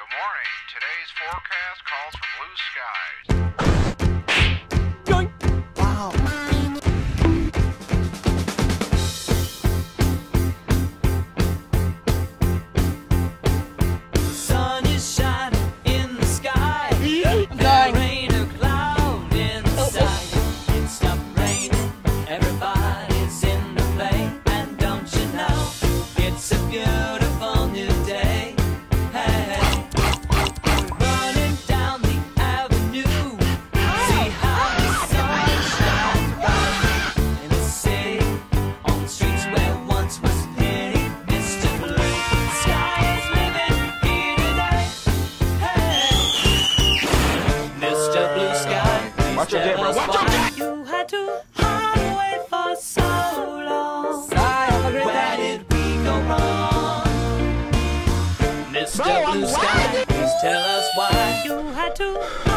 Good morning. Today's forecast calls for blue skies. Yoink. Wow. The sun is shining in the sky. There ain't a cloud in the sky. It stopped raining. Everybody's in the play. And don't you know, it's a beautiful new day. Hey. Watch your camera. Watch your camera. You had to hide away for so long. Where did we go wrong? Mr. Blue Sky, please tell us why you had to.